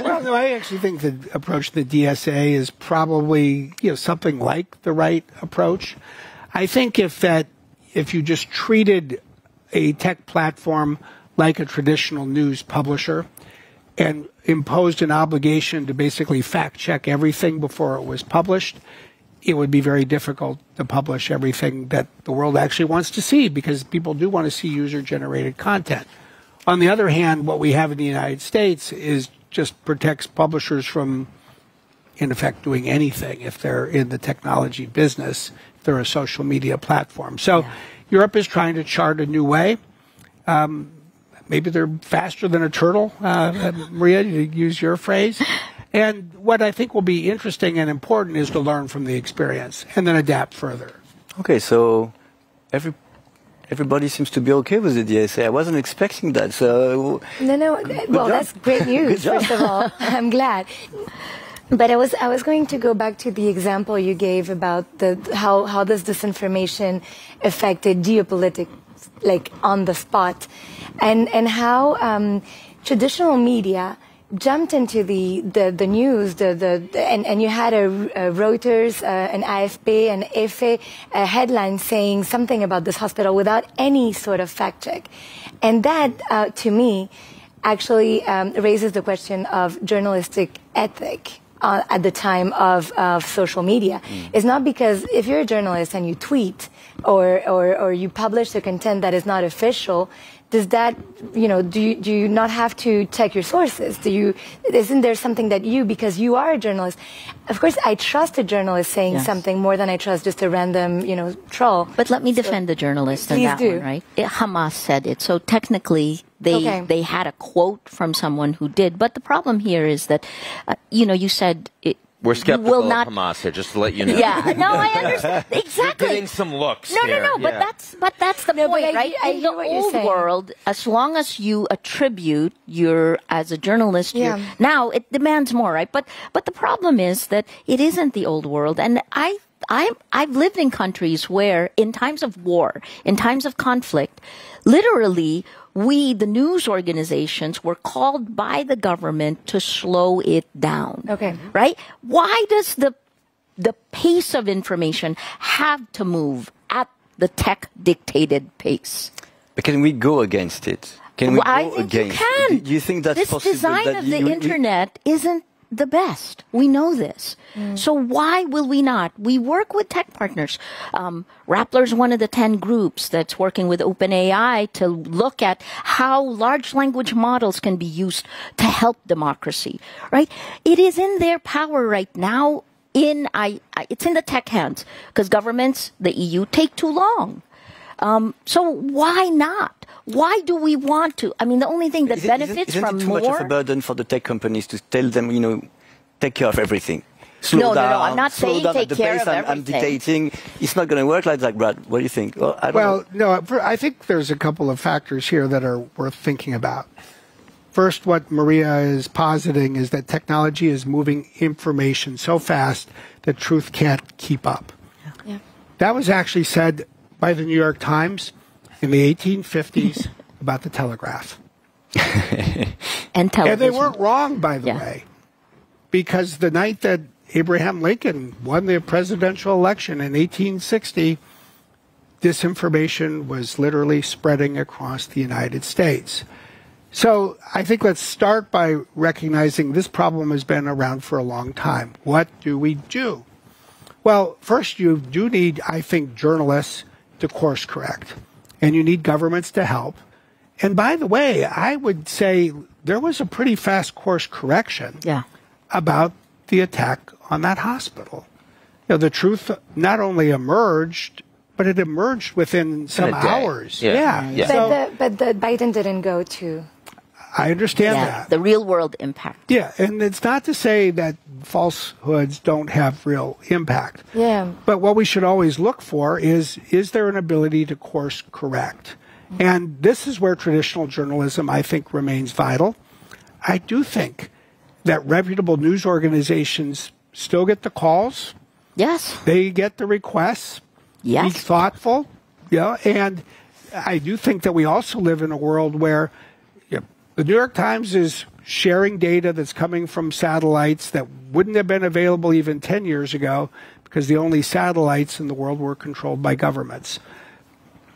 Well, no, I actually think the approach to the D S A is probably, you know, something like the right approach. I think if that, if you just treated a tech platform like a traditional news publisher and imposed an obligation to basically fact check everything before it was published, it would be very difficult to publish everything that the world actually wants to see because people do want to see user-generated content. On the other hand, what we have in the United States is just protects publishers from, in effect, doing anything if they're in the technology business, if they're a social media platform. So yeah. Europe is trying to chart a new way. Um, Maybe they're faster than a turtle, uh, Maria, to use your phrase. And what I think will be interesting and important is to learn from the experience and then adapt further. Okay, so every, everybody seems to be okay with the D S A. I wasn't expecting that. So no, no, well, job. That's great news, first of all. I'm glad. But I was I was going to go back to the example you gave about the how, how this disinformation affected geopolitics, like on the spot, and and how um, traditional media jumped into the the, the news, the, the the and and you had a, a Reuters, uh, an A F P, an E F E a headline saying something about this hospital without any sort of fact check, and that uh, to me actually um, raises the question of journalistic ethic. Uh, at the time of, of social media. Mm. It's not because if you're a journalist and you tweet or, or, or you publish the content that is not official, does that, you know, do you, do you not have to check your sources? Do you, isn't there something that you, because you are a journalist, of course I trust a journalist saying yes. something more than I trust just a random, you know, troll. But let me so, defend the journalist on that do. one, right? It, Hamas said it, so technically... They, okay. they had a quote from someone who did. But the problem here is that, uh, you know, you said... It, We're skeptical will not, of Hamas here, just to let you know. Yeah, no, I understand. Exactly. You're getting some looks. No, no, no, yeah. but, that's, but that's the no, point, I, right? I, I In the old world, as long as you attribute your, as a journalist, yeah. your, now it demands more, right? But, but the problem is that it isn't the old world. And I... I'm, I've lived in countries where, in times of war, in times of conflict, literally, we, the news organizations, were called by the government to slow it down. Okay. Right? Why does the, the pace of information have to move at the tech-dictated pace? But can we go against it? Can we well, go I think against you can. Do you think that's this possible? This design that of you, the you, internet you, isn't the best. We know this. Mm. So why will we not? We work with tech partners. Um, Rappler's one of the ten groups that's working with OpenAI to look at how large language models can be used to help democracy, right? It is in their power right now. In I, I it's in the tech hands because governments, the E U, take too long. Um, so why not? Why do we want to? I mean, the only thing that is it, benefits isn't, isn't from it too more much of a burden for the tech companies to tell them, you know, take care of everything. Slow no, down, no, no, I'm not saying take care of everything. I'm dictating. It's not going to work like that, Brad. What do you think? Well, I, don't well, know. No, I think there's a couple of factors here that are worth thinking about. First, what Maria is positing is that technology is moving information so fast that truth can't keep up. Yeah. That was actually said by the New York Times in the eighteen fifties about the telegraph. And television. And they weren't wrong, by the yeah. way, because the night that Abraham Lincoln won the presidential election in eighteen sixty, disinformation was literally spreading across the United States. So I think let's start by recognizing this problem has been around for a long time. What do we do? Well, first you do need, I think, journalists to course correct, and you need governments to help. And by the way, I would say there was a pretty fast course correction yeah. about the attack on that hospital. You know, the truth not only emerged, but it emerged within some hours. Yeah, yeah. yeah. But, so, the, but the Biden didn't go to. I understand yeah, that the real world impact. Yeah, and it's not to say that falsehoods don't have real impact. Yeah. But what we should always look for is, is there an ability to course correct? Mm-hmm. And this is where traditional journalism, I think, remains vital. I do think that reputable news organizations still get the calls. Yes. They get the requests. Yes. Be thoughtful. Yeah. And I do think that we also live in a world where you know, the New York Times is sharing data that's coming from satellites that wouldn't have been available even ten years ago because the only satellites in the world were controlled by governments.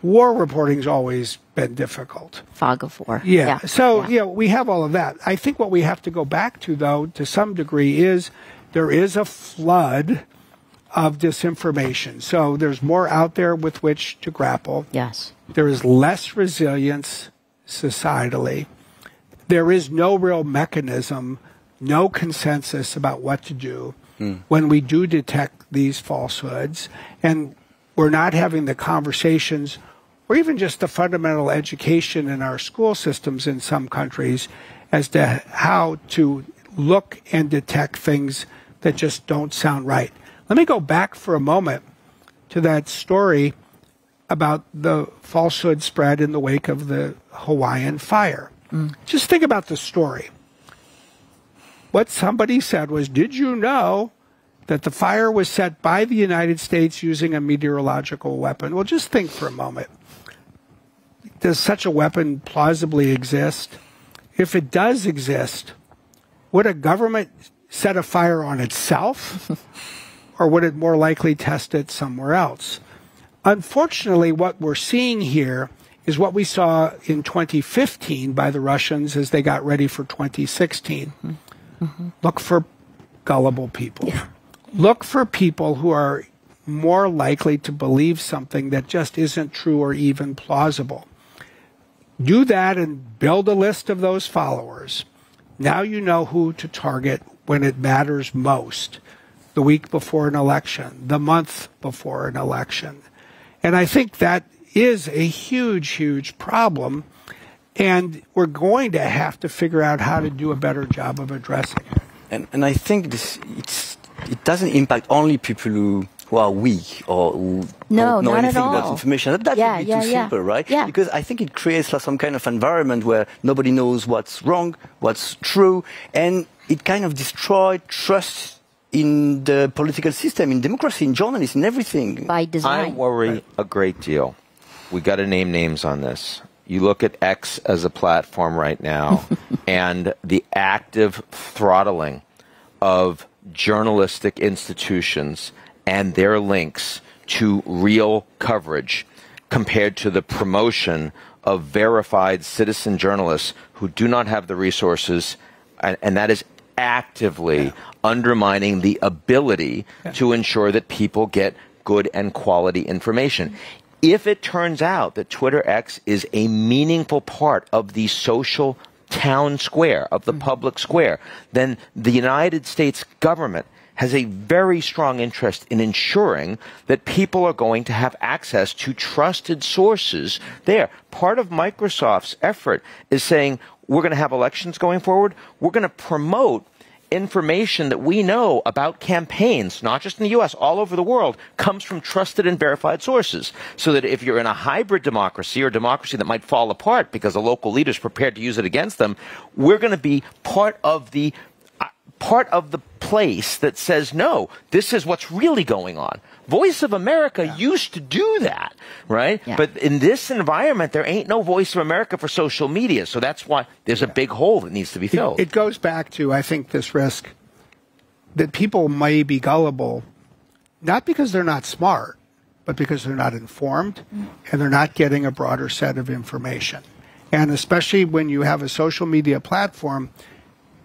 War reporting's always been difficult. Fog of war. Yeah. yeah. So, yeah. you know, we have all of that. I think what we have to go back to, though, to some degree, is there is a flood of disinformation. So there's more out there with which to grapple. Yes. There is less resilience societally. There is no real mechanism, no consensus about what to do mm. when we do detect these falsehoods. And we're not having the conversations or even just the fundamental education in our school systems in some countries as to how to look and detect things that just don't sound right. Let me go back for a moment to that story about the falsehood spread in the wake of the Hawaiian fire. Mm. Just think about the story. What somebody said was, did you know that the fire was set by the United States using a meteorological weapon? Well, just think for a moment. Does such a weapon plausibly exist? If it does exist, would a government set a fire on itself? Or would it more likely test it somewhere else? Unfortunately, what we're seeing here is what we saw in twenty fifteen by the Russians as they got ready for twenty sixteen. Mm-hmm. Look for gullible people. Yeah. Look for people who are more likely to believe something that just isn't true or even plausible. Do that and build a list of those followers. Now you know who to target when it matters most. The week before an election, the month before an election. And I think that is a huge, huge problem. And we're going to have to figure out how to do a better job of addressing it. And, and I think this, it's, it doesn't impact only people who, who are weak or who no, don't know anything about information. That, that yeah, would be yeah, too yeah. simple, right? Yeah. Because I think it creates some kind of environment where nobody knows what's wrong, what's true, and it kind of destroys trust in the political system, in democracy, in journalism, in everything. By design. I worry right. a great deal. We got to name names on this. You look at X as a platform right now and the active throttling of journalistic institutions and their links to real coverage compared to the promotion of verified citizen journalists who do not have the resources, and, and that is actively yeah. undermining the ability yeah. to ensure that people get good and quality information. If it turns out that Twitter X is a meaningful part of the social town square, of the mm-hmm. public square, then the United States government has a very strong interest in ensuring that people are going to have access to trusted sources there. Part of Microsoft's effort is saying, we're going to have elections going forward. We're going to promote information that we know about campaigns, not just in the U S, all over the world, comes from trusted and verified sources. So that if you're in a hybrid democracy or democracy that might fall apart because a local leader is prepared to use it against them, we're going to be part of the part of the place that says, no, this is what's really going on. Voice of America yeah. used to do that, right? Yeah. But in this environment, there ain't no Voice of America for social media. So that's why there's yeah. a big hole that needs to be filled. It, it goes back to, I think, this risk that people may be gullible, not because they're not smart, but because they're not informed mm. and they're not getting a broader set of information. And especially when you have a social media platform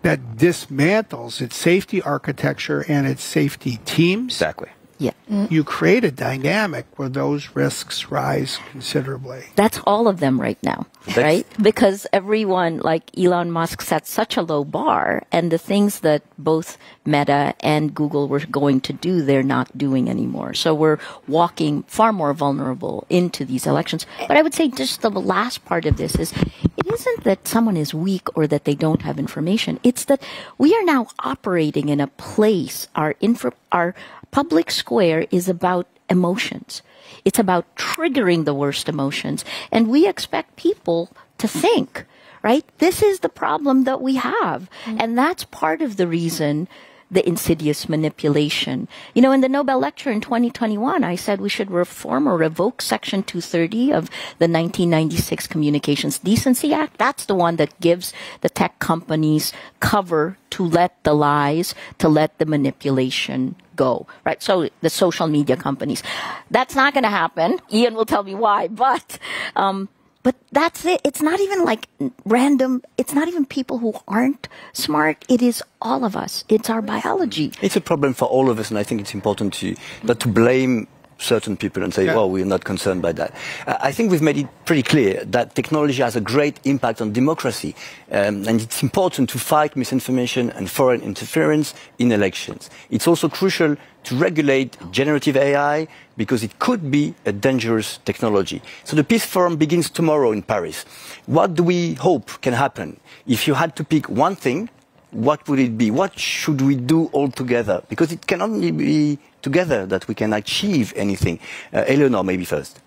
that dismantles its safety architecture and its safety teams. Exactly. Yeah. Mm. You create a dynamic where those risks rise considerably. That's all of them right now, that's right? Because everyone, like Elon Musk, set such a low bar, and the things that both Meta and Google were going to do, they're not doing anymore. So we're walking far more vulnerable into these elections. But I would say just the last part of this is, it isn't that someone is weak or that they don't have information. It's that we are now operating in a place, our info, our public square is about emotions. It's about triggering the worst emotions. And we expect people to think, right? This is the problem that we have. Mm-hmm. And that's part of the reason the insidious manipulation. You know, in the Nobel lecture in twenty twenty-one, I said we should reform or revoke Section two thirty of the nineteen ninety-six Communications Decency Act. That's the one that gives the tech companies cover to let the lies, to let the manipulation go, right? So the social media companies. That's not going to happen. Ian will tell me why, but... Um, But that's it. It's not even like random. It's not even people who aren't smart. It is all of us. It's our biology. It's a problem for all of us, and I think it's important to not to blame certain people and say, yeah. well, we're not concerned by that. Uh, I think we've made it pretty clear that technology has a great impact on democracy, um, and it's important to fight misinformation and foreign interference in elections. It's also crucial to regulate generative A I because it could be a dangerous technology. So the Peace Forum begins tomorrow in Paris. What do we hope can happen? If you had to pick one thing, what would it be? What should we do all together? Because it can only be together that we can achieve anything. Uh, Eléonore, maybe first.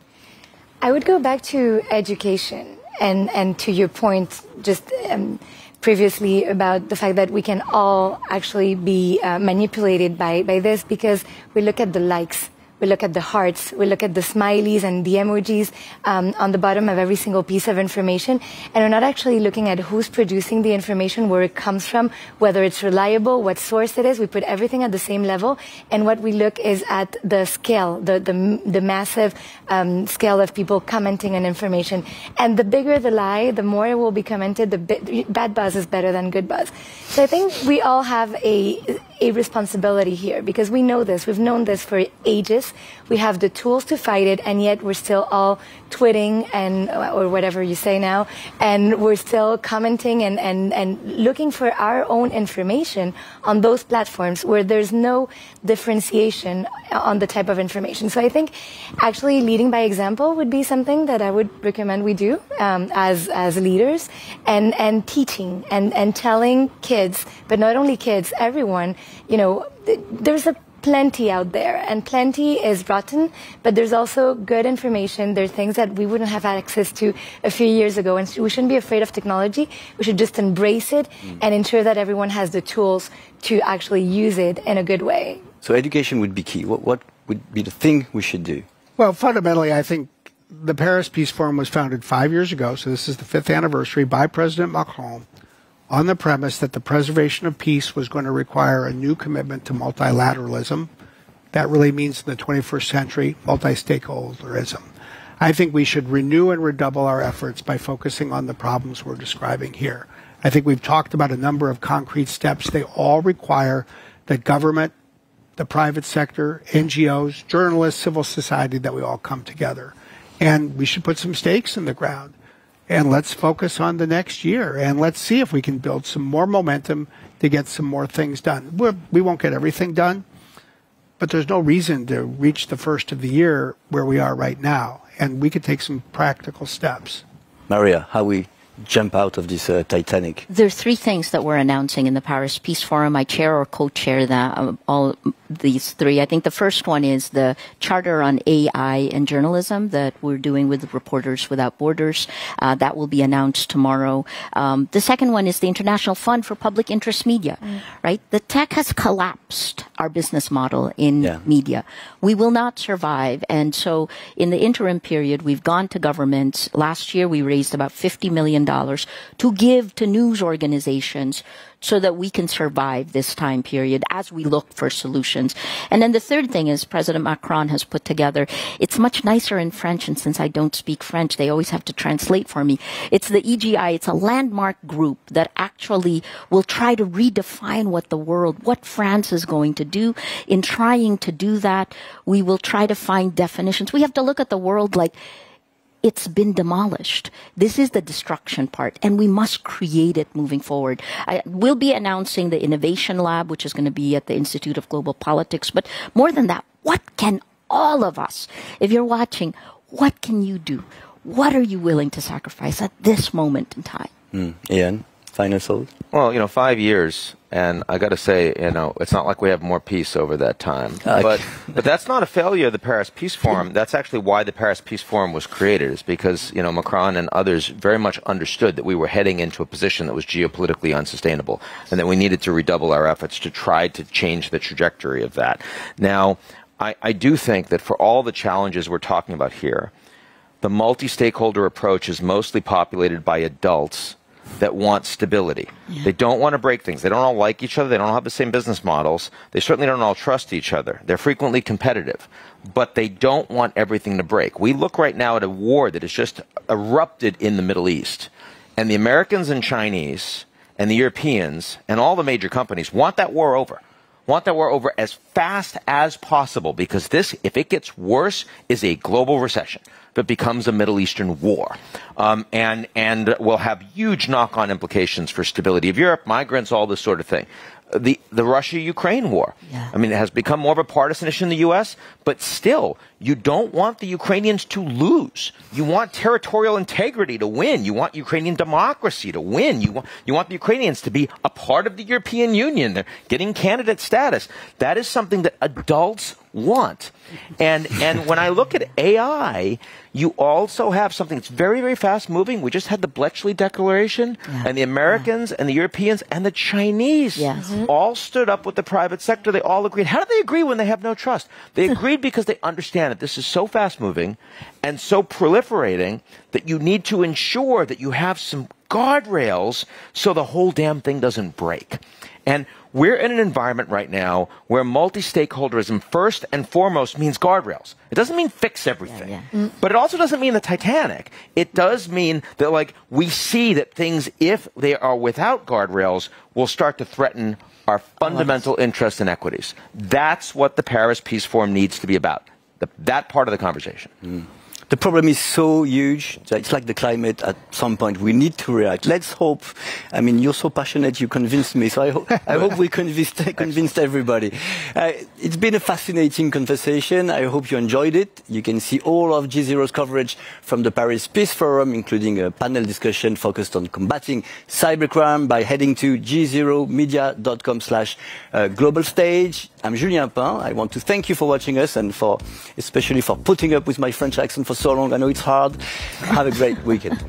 I would go back to education and, and to your point just um, previously about the fact that we can all actually be uh, manipulated by, by this, because we look at the likes. We look at the hearts, we look at the smileys and the emojis um, on the bottom of every single piece of information. And we're not actually looking at who's producing the information, where it comes from, whether it's reliable, what source it is. We put everything at the same level. And what we look is at the scale, the, the, the massive um, scale of people commenting on information. And the bigger the lie, the more it will be commented. The bi- bad buzz is better than good buzz. So I think we all have a, a responsibility here, because we know this. We've known this for ages. We have the tools to fight it, and yet we're still all twitting and or whatever you say now, and we're still commenting and, and, and looking for our own information on those platforms where there's no differentiation on the type of information. So I think actually leading by example would be something that I would recommend we do um, as, as leaders, and, and teaching and, and telling kids, but not only kids, everyone, you know, there's a plenty out there, and plenty is rotten, but there's also good information. There are things that we wouldn't have had access to a few years ago, and we shouldn't be afraid of technology. We should just embrace it mm. and ensure that everyone has the tools to actually use it in a good way. So education would be key. What, what would be the thing we should do? Well, fundamentally, I think the Paris Peace Forum was founded five years ago, so this is the fifth anniversary, by President Macron, on the premise that the preservation of peace was going to require a new commitment to multilateralism. That really means in the twenty-first century, multi-stakeholderism. I think we should renew and redouble our efforts by focusing on the problems we're describing here. I think we've talked about a number of concrete steps. They all require the government, the private sector, N G Os, journalists, civil society, that we all come together. And we should put some stakes in the ground. And let's focus on the next year. And let's see if we can build some more momentum to get some more things done. We're, we won't get everything done, but there's no reason to reach the first of the year where we are right now. And we could take some practical steps. Maria, how we jump out of this uh, Titanic? There are three things that we're announcing in the Paris Peace Forum. I chair or co-chair that um, all these three. I think the first one is the Charter on A I and Journalism that we're doing with Reporters Without Borders. Uh, that will be announced tomorrow. Um, the second one is the International Fund for Public Interest Media. Mm. Right? The tech has collapsed our business model in yeah. media. We will not survive. And so in the interim period, we've gone to governments. Last year, we raised about fifty million dollars to give to news organizations so that we can survive this time period as we look for solutions. And then the third thing is President Macron has put together, it's much nicer in French, and since I don't speak French, they always have to translate for me. It's the E G I, it's a landmark group that actually will try to redefine what the world, what France is going to do. In trying to do that, we will try to find definitions. We have to look at the world like, it's been demolished. This is the destruction part, and we must create it moving forward. I will be announcing the Innovation Lab, which is going to be at the Institute of Global Politics. But more than that, what can all of us, if you're watching, what can you do? What are you willing to sacrifice at this moment in time? Mm. Ian, final thoughts? Well, you know, five years, and I got to say, you know, it's not like we have more peace over that time. Okay. But, but that's not a failure of the Paris Peace Forum. That's actually why the Paris Peace Forum was created, is because, you know, Macron and others very much understood that we were heading into a position that was geopolitically unsustainable and that we needed to redouble our efforts to try to change the trajectory of that. Now, I, I do think that for all the challenges we're talking about here, the multi-stakeholder approach is mostly populated by adults that want stability. Yeah. They don't want to break things. They don't all like each other. They don't all have the same business models. They certainly don't all trust each other. They're frequently competitive, but they don't want everything to break. We look right now at a war that has just erupted in the Middle East, and the Americans and Chinese and the Europeans and all the major companies want that war over. Want that war over as fast as possible, because this, if it gets worse, is a global recession. That becomes a Middle Eastern war, um, and, and will have huge knock-on implications for stability of Europe, migrants, all this sort of thing. The, the Russia-Ukraine war, yeah. I mean, it has become more of a partisan issue in the U S, but still, you don't want the Ukrainians to lose. You want territorial integrity to win. You want Ukrainian democracy to win. You want, you want the Ukrainians to be a part of the European Union. They're getting candidate status. That is something that adults want. And, and when I look at A I, you also have something that's very, very fast-moving. We just had the Bletchley Declaration, yeah. and the Americans yeah. and the Europeans and the Chinese yes. mm-hmm. all stood up with the private sector. They all agreed. How do they agree when they have no trust? They agreed because they understand that this is so fast-moving and so proliferating that you need to ensure that you have some guardrails so the whole damn thing doesn't break. And we're in an environment right now where multi-stakeholderism first and foremost means guardrails. It doesn't mean fix everything, yeah, yeah. Mm. but it also doesn't mean the Titanic. It does mean that, like, we see that things, if they are without guardrails, will start to threaten our fundamental interests and equities. That's what the Paris Peace Forum needs to be about, the, that part of the conversation. Mm. The problem is so huge that it's like the climate. At some point, we need to react. Let's hope. I mean, you're so passionate, you convinced me. So I, ho I hope we convinced, convinced everybody. Uh, it's been a fascinating conversation. I hope you enjoyed it. You can see all of GZERO's coverage from the Paris Peace Forum, including a panel discussion focused on combating cybercrime, by heading to g zero media dot com slash global stage. I'm Julien Pain. I want to thank you for watching us and for, especially for putting up with my French accent for so long. I know it's hard. Have a great weekend.